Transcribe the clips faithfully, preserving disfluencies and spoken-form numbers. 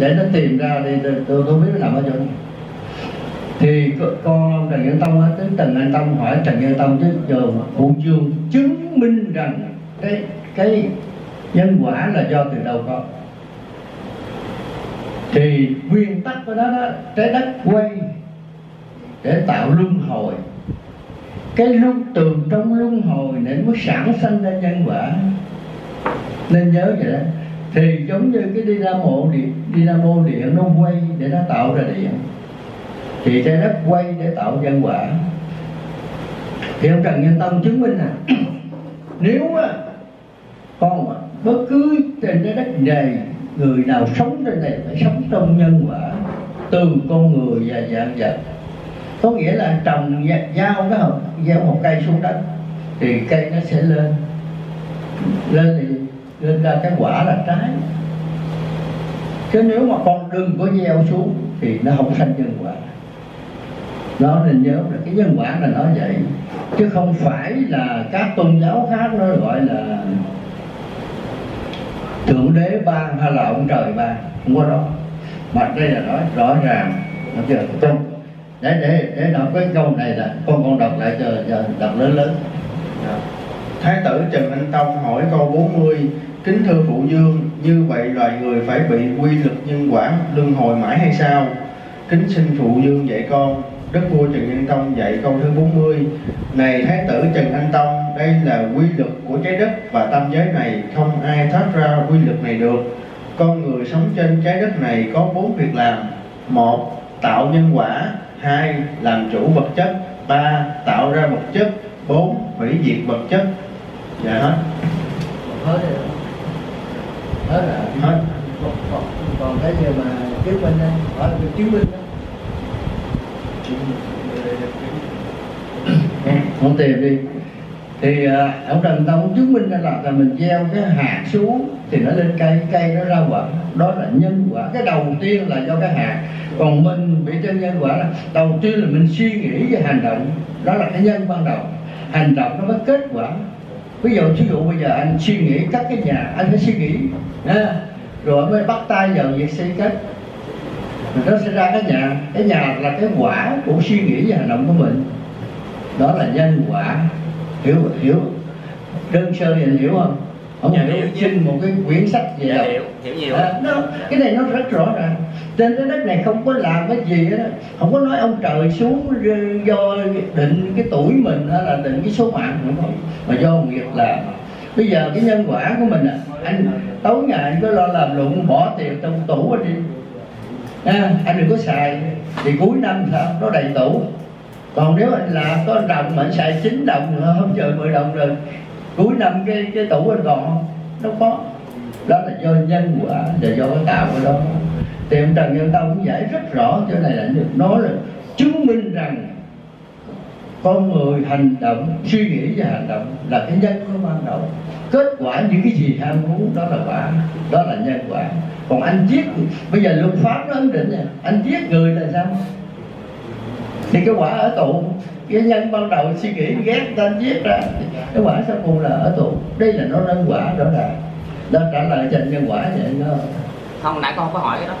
để nó tìm ra đi, tôi không biết nó nằm ở chỗ này. Thì con Trần Nhân Tông tới Trần Anh Tông hỏi Trần Nhân Tông chứ giờ cụ Dương chứng minh rằng cái cái nhân quả là do từ đầu con. Thì nguyên tắc của đó đó, trái đất quay để tạo luân hồi, cái luân tường trong luân hồi để mới sản sinh ra nhân quả, nên nhớ vậy đó. Thì giống như cái dynamo điện, dynamo điện nó quay để nó tạo ra điện, thì trái đất quay để tạo nhân quả. Thì ông Trần Nhân Tông chứng minh à, nếu á, con bất cứ trên trái đất này, người nào sống trên này phải sống trong nhân quả, từ con người và dạng vật. Có nghĩa là trồng dao đó, gieo một cây xuống đất thì cây nó sẽ lên, lên thì lên ra cái quả là trái. Chứ nếu mà con đừng có gieo xuống thì nó không sanh nhân quả. Đó nên nhớ là cái nhân quả là nó vậy, chứ không phải là các tôn giáo khác nó gọi là Thượng Đế ban hay là ông trời ban, không có đó. Mà đây là nói rõ ràng, nói chưa? Con để để để đọc cái câu này là con con đọc lại cho đọc lớn lớn. Thái tử Trần Anh Tông hỏi câu bốn mươi: Kính thưa Phụ Dương, như vậy loài người phải bị quy luật nhân quả luân hồi mãi hay sao? Kính xin Phụ Dương dạy con. Đức vua Trần Nhân Tông dạy câu thứ bốn mươi: Này Thái tử Trần Anh Tông, đây là quy luật của trái đất và tam giới này, không ai thoát ra quy luật này được. Con người sống trên trái đất này có bốn việc làm: một, tạo nhân quả; hai, làm chủ vật chất; ba, tạo ra vật chất; bốn, hủy diệt vật chất. Dạ hết. Hết rồi. Hết rồi. Hết. Còn, còn cái gì mà chứng minh đây, hỏi là chứng minh đó. Không tìm đi. Thì ông Trần Tông chứng minh ra là, là mình gieo cái hạt xuống thì nó lên cây, cây nó ra quả. Đó là nhân quả. Cái đầu tiên là do cái hạt. Còn mình bị trên nhân quả là đầu tiên là mình suy nghĩ về hành động. Đó là cái nhân ban đầu. Hành động nó mới kết quả. Ví dụ ví dụ bây giờ anh suy nghĩ cắt cái nhà, anh phải suy nghĩ à, rồi mới bắt tay vào việc xây cất, nó sẽ ra cái nhà. Cái nhà là cái quả của suy nghĩ và hành động của mình. Đó là nhân quả. Hiểu hiểu đơn sơ thì hiểu không? Ông hiểu xin một cái quyển sách về hiểu hiểu nhiều à, nó, cái này nó rất rõ ràng. Trên cái đất này không có làm cái gì hết, không có nói ông trời xuống do định cái tuổi mình hay là định cái số mạng, đúng không? Mà do nghiệp làm. Bây giờ cái nhân quả của mình à, anh tối ngày anh cứ lo làm lụng, bỏ tiền trong tủ anh đi à, anh đừng có xài, thì cuối năm sao nó đầy tủ. Còn nếu anh làm có đồng mà anh xài chín đồng nữa, không chờ mười đồng rồi cuối năm cái cái tủ anh còn không? Đâu có. Đó là do nhân quả và do cái tạo của đó. Thì ông Trần Nhân Tông cũng giải rất rõ chỗ này, là được nói là chứng minh rằng con người hành động, suy nghĩ và hành động là cái nhân của ban đầu. Kết quả những cái gì ham muốn đó là quả, đó là nhân quả. Còn anh giết, bây giờ luật pháp nó ấn định nha, anh giết người là sao? Thì cái quả ở tù. Cái nhân ban đầu suy nghĩ ghét ta giết ra, cái quả sau cùng là ở tù. Đây là nó nhân quả đó là. Đó trả lời trình nhân quả vậy đó. Không, nãy con không có hỏi cái đó,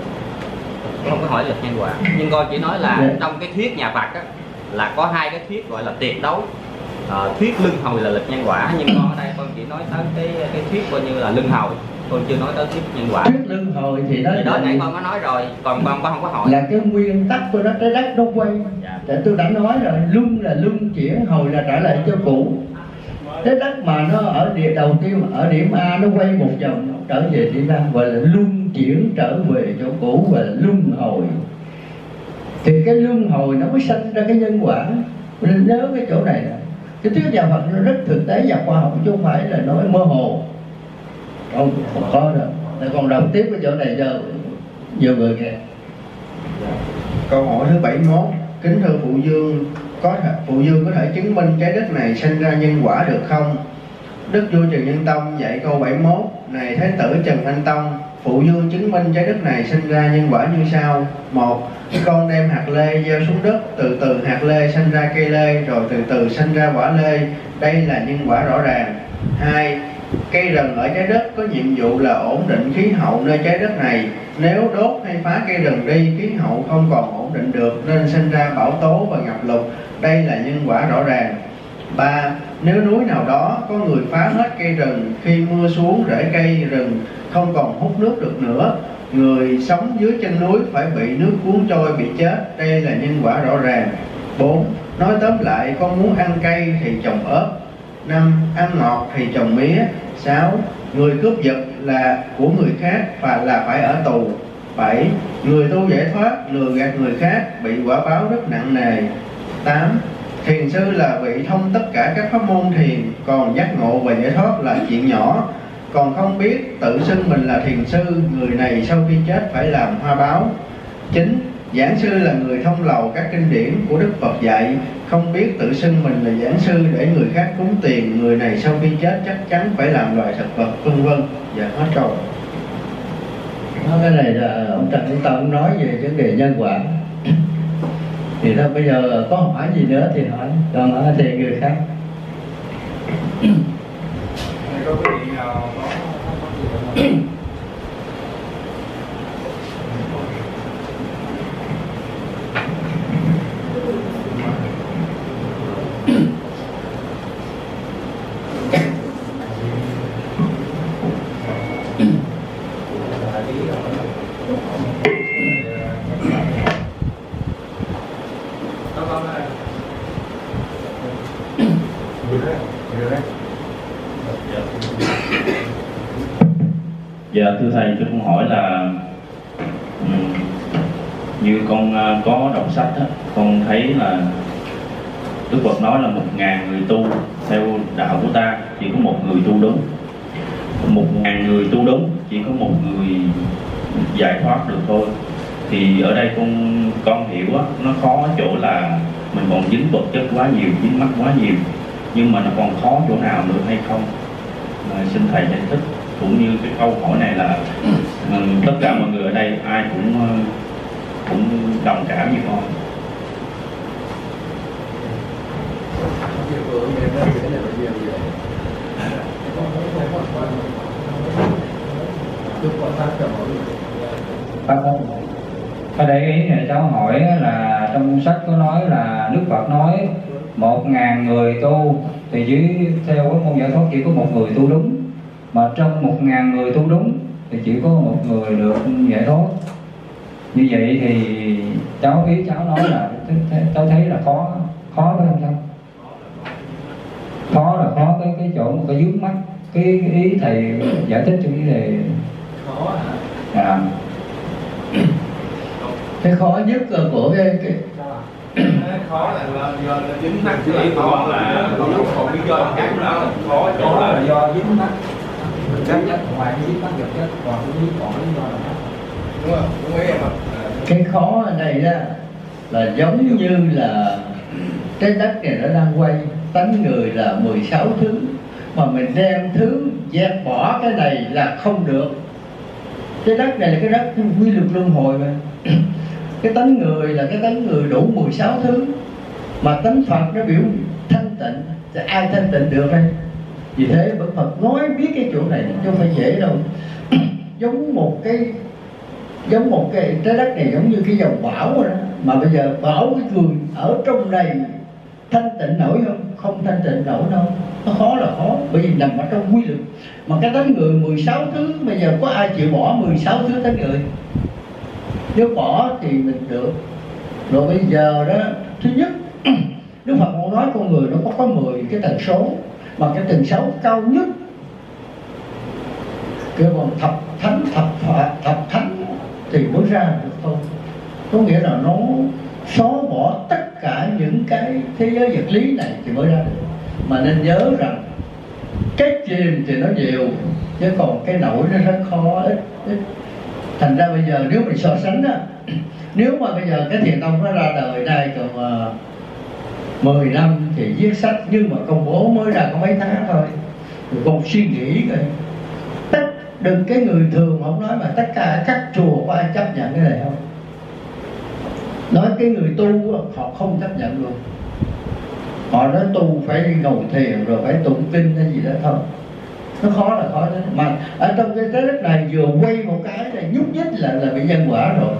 con không có hỏi luật nhân quả. Nhưng con chỉ nói là yeah. Trong cái thuyết nhà Phật á, là có hai cái thuyết gọi là tuyệt đấu. Ờ, thuyết luân hồi là luật nhân quả. Nhưng con ở đây con chỉ nói tới cái, cái thuyết coi như là luân hồi, con chưa nói tới thuyết nhân quả. Thuyết luân hồi thì đó, thì đó nãy con có nói rồi, còn con không có hỏi. Là cái nguyên tắc của nó, trái đất nó quay. Dạ. Tôi đã nói rồi, luân là luân chuyển, hồi là trả lại cho cũ. Trái đất mà nó ở địa đầu tiên, ở điểm A nó quay một vòng trở về điểm A, gọi là luân chuyển trở về chỗ cũ, và luân hồi. Thì cái luân hồi nó mới sanh ra cái nhân quả. Nên nhớ cái chỗ này nè. Cái thuyết nhà Phật nó rất thực tế và khoa học, chứ không phải là nói mơ hồ. Không, không có đâu. Còn đọc tiếp cái chỗ này giờ nhiều người nghe. Câu hỏi thứ bảy mươi mốt: Kính thưa Phụ Dương, có thể, Phụ Dương có thể chứng minh trái đất này sinh ra nhân quả được không? Đức vua Trần Nhân Tông dạy câu bảy mươi mốt: Này Thái tử Trần Thanh Tông, Phụ Dương chứng minh trái đất này sinh ra nhân quả như sau: một, con đem hạt lê gieo xuống đất, từ từ hạt lê sinh ra cây lê, rồi từ từ sinh ra quả lê. Đây là nhân quả rõ ràng. Hai, Cây rừng ở trái đất có nhiệm vụ là ổn định khí hậu nơi trái đất này. Nếu đốt hay phá cây rừng đi, khí hậu không còn ổn định được nên sinh ra bão tố và ngập lụt. Đây là nhân quả rõ ràng. Ba, nếu núi nào đó có người phá hết cây rừng, khi mưa xuống rễ cây rừng không còn hút nước được nữa, người sống dưới chân núi phải bị nước cuốn trôi, bị chết. Đây là nhân quả rõ ràng. Bốn, nói tóm lại, con muốn ăn cây thì trồng ớt. Năm, ăn ngọt thì trồng mía. Sáu, người cướp giật là của người khác và là phải ở tù. Bảy, người tu giải thoát lừa gạt người khác bị quả báo rất nặng nề. Tám, thiền sư là vị thông tất cả các pháp môn thiền, còn giác ngộ và giải thoát là chuyện nhỏ. Còn không biết tự xưng mình là thiền sư, người này sau khi chết phải làm hoa báo. Chín, giảng sư là người thông lầu các kinh điển của Đức Phật dạy, không biết tự xưng mình là giảng sư để người khác cúng tiền, người này sau khi chết chắc chắn phải làm loài thực vật, vân vân. Dạ, hết câu. Cái này là ông Trần Thanh Tông nói về vấn đề nhân quả. Thì thôi bây giờ có hỏi gì nữa thì hỏi, còn ở thì người khác. Dạ thưa thầy, tôi cũng hỏi là như con có đọc sách đó, con thấy là Đức Phật nói là một ngàn người tu theo đạo của ta chỉ có một người tu đúng, một ngàn người tu đúng chỉ có một người giải thoát được thôi. Thì ở đây con con hiểu đó, nó khó chỗ là mình còn dính vật chất quá nhiều, dính mắc quá nhiều, nhưng mà nó còn khó chỗ nào nữa hay không? À, xin thầy giải thích. Cũng như cái câu hỏi này là tất cả mọi người ở đây ai cũng cũng đồng cảm như con. Ở đây ý này cháu hỏi là trong sách có nói là Đức Phật nói một ngàn người tu thì dưới theo cái môn giải thoát chỉ có một người tu đúng, mà trong một ngàn người tu đúng thì chỉ có một người được giải thoát. Như vậy thì cháu ý cháu nói là cháu thấy là khó, khó phải không sao? Khó là khó cái cái chỗ một cái vướng mắc, cái ý thầy giải thích cho cái này khó à. Cái khó nhất của cái, cái... khó là do dính mắc, cái khó là còn cái do khác là khó chỗ là do dính mắc. Chắc nhất ngoài lý bắt được nhất còn lý còn lý do là đúng không? Đúng ý em ạ. Cái khó ở đây đó là giống như là trái đất này nó đang quay, tánh người là mười sáu thứ, mà mình đem thứ dẹp bỏ cái này là không được. Trái đất này là cái đất quy luật luân hồi mà. Cái tánh người là cái tánh người đủ mười sáu thứ, mà tánh Phật nó biểu thanh tịnh, thì ai thanh tịnh được đây? Vì thế Đức Phật nói biết cái chỗ này chứ không phải dễ đâu. Giống một cái giống một cái trái đất này giống như cái dòng bão đó, mà bây giờ bão cái người ở trong này thanh tịnh nổi không? Không thanh tịnh nổi đâu. Nó khó là khó bởi vì nằm ở trong quy luật. Mà cái tánh người mười sáu thứ bây giờ có ai chịu bỏ mười sáu thứ tánh người? Nếu bỏ thì mình được. Rồi bây giờ đó, thứ nhất Đức Phật cũng nói con người nó có có mười cái tần số, mà cái tần số cao nhất kêu bằng thập thánh, thập phật, thập thánh thì mới ra được thôi. Có nghĩa là nó xóa bỏ tất cả những cái thế giới vật lý này thì mới ra được. Mà nên nhớ rằng cái chìm thì nó nhiều, chứ còn cái nổi nó rất khó, ít ít. Thành ra bây giờ nếu mình so sánh á, nếu mà bây giờ cái thiền tông nó ra đời đây còn mười năm thì viết sách, nhưng mà công bố mới ra có mấy tháng thôi. Rồi còn suy nghĩ rồi. Tất, đừng cái người thường không nói mà tất cả các chùa có ai chấp nhận cái này không? Nói cái người tu họ không chấp nhận luôn. Họ nói tu phải ngồi thiền rồi phải tụng kinh hay gì đó thôi. nó khó là khó đấy. Mà ở trong cái trái đất này vừa quay một cái này nhúc nhích là là bị nhân quả rồi,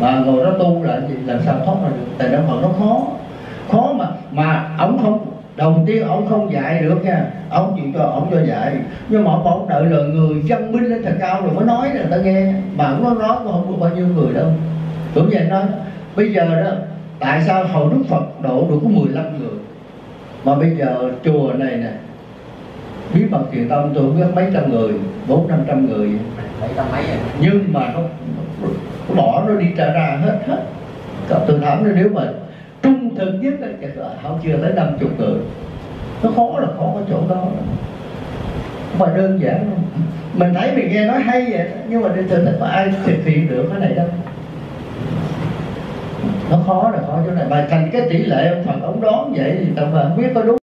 mà ngồi đó tu là gì, làm sao thoát ra được? Tại đó còn nó khó, khó mà mà ổng không, đầu tiên ổng không dạy được nha, ổng chỉ cho ổng cho dạy, nhưng mà ổng đợi là người văn minh lên thật cao rồi mới nói là ta nghe, mà ổng nói nó cũng không có bao nhiêu người đâu. Tưởng vậy nói bây giờ đó, tại sao hồi Đức Phật độ được có mười lăm người, mà bây giờ chùa này nè, bí mật Thiền Tông tôi biết mấy trăm người, bốn năm trăm người, mấy trăm mấy vậy? Nhưng mà nó, nó bỏ nó đi trả ra hết hết. Từ thảm nếu mà trung thực nhất là họ chưa tới năm chục người. Nó khó là khó ở chỗ đó, mà đơn giản không? Mình thấy mình nghe nói hay vậy, nhưng mà đến thực mà ai thực hiện được cái này đâu. Nó khó là khó chỗ này, mà thành cái tỷ lệ ông Phật ông đón vậy thì tao mà không biết có đúng.